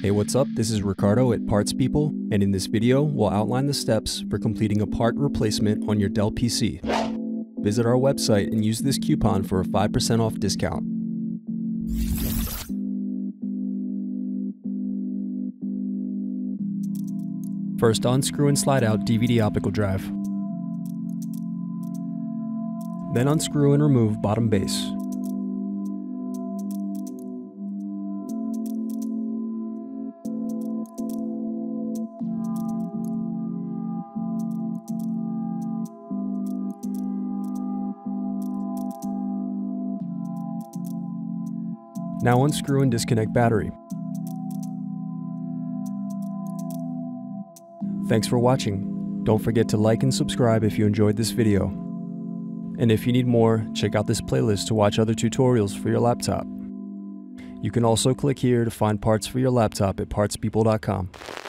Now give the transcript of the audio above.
Hey, what's up? This is Ricardo at Parts People, and in this video, we'll outline the steps for completing a part replacement on your Dell PC. Visit our website and use this coupon for a 5% off discount. First, unscrew and slide out DVD optical drive. Then unscrew and remove bottom base. Now unscrew and disconnect battery. Thanks for watching. Don't forget to like and subscribe if you enjoyed this video. And if you need more, check out this playlist to watch other tutorials for your laptop. You can also click here to find parts for your laptop at partspeople.com.